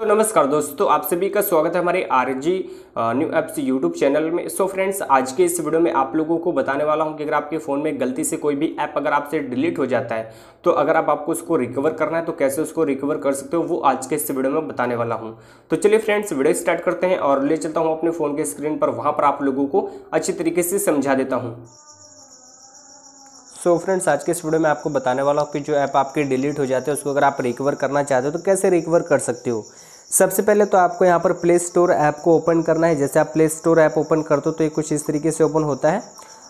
तो नमस्कार दोस्तों, आप सभी का स्वागत है हमारे RG new apps YouTube channel में। सो फ्रेंड्स, आज के इस वीडियो में आप लोगों को बताने वाला हूं कि अगर आपके फ़ोन में गलती से कोई भी ऐप अगर आपसे डिलीट हो जाता है तो अगर आपको उसको रिकवर करना है तो कैसे उसको रिकवर कर सकते हो, वो आज के इस वीडियो में बताने वाला हूँ। तो चलिए फ्रेंड्स, वीडियो स्टार्ट करते हैं और ले चलता हूँ अपने फ़ोन के स्क्रीन पर, वहाँ पर आप लोगों को अच्छी तरीके से समझा देता हूँ। सो फ्रेंड्स, आज के इस वीडियो में आपको बताने वाला हूँ कि जो ऐप आपके डिलीट हो जाते हैं उसको अगर आप रिकवर करना चाहते हो तो कैसे रिकवर कर सकते हो। सबसे पहले तो आपको यहाँ पर प्ले स्टोर ऐप को ओपन करना है। जैसे आप प्ले स्टोर ऐप ओपन करते हो तो ये कुछ इस तरीके से ओपन होता है।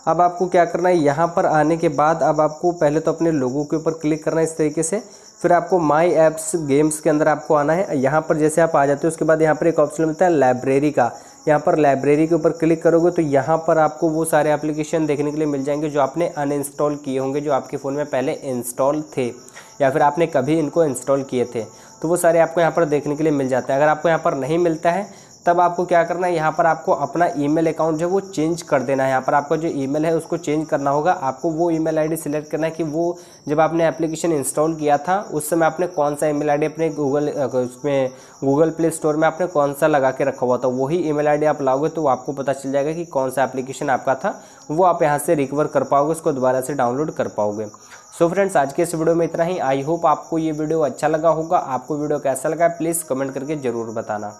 अब आपको क्या करना है, यहाँ पर आने के बाद अब आपको पहले तो अपने लोगों के ऊपर क्लिक करना है इस तरीके से। फिर आपको माई ऐप्स गेम्स के अंदर आपको आना है। यहाँ पर जैसे आप आ जाते हो उसके बाद यहाँ पर एक ऑप्शन मिलता है लाइब्रेरी का। यहाँ पर लाइब्रेरी के ऊपर क्लिक करोगे तो यहाँ पर आपको वो सारे एप्लीकेशन देखने के लिए मिल जाएंगे जो आपने अनइंस्टॉल किए होंगे, जो आपके फ़ोन में पहले इंस्टॉल थे या फिर आपने कभी इनको इंस्टॉल किए थे, तो वो सारे आपको यहाँ पर देखने के लिए मिल जाते हैं। अगर आपको यहाँ पर नहीं मिलता है तब आपको क्या करना है, यहाँ पर आपको अपना ईमेल अकाउंट जो है वो चेंज कर देना है। यहाँ पर आपका जो ईमेल है उसको चेंज करना होगा। आपको वो ईमेल आईडी सिलेक्ट करना है कि वो जब आपने एप्लीकेशन इंस्टॉल किया था उस समय आपने कौन सा ईमेल आईडी अपने गूगल प्ले स्टोर में आपने कौन सा लगा के रखा हुआ था, वही ईमेल आईडी आप लाओगे तो आपको पता चल जाएगा कि कौन सा एप्लीकेशन आपका था। वो आप यहाँ से रिकवर कर पाओगे, उसको दोबारा से डाउनलोड कर पाओगे। सो फ्रेंड्स, आज के इस वीडियो में इतना ही। आई होप आपको ये वीडियो अच्छा लगा होगा। आपको वीडियो कैसा लगा प्लीज़ कमेंट करके ज़रूर बताना।